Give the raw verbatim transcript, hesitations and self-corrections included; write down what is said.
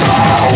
Oh!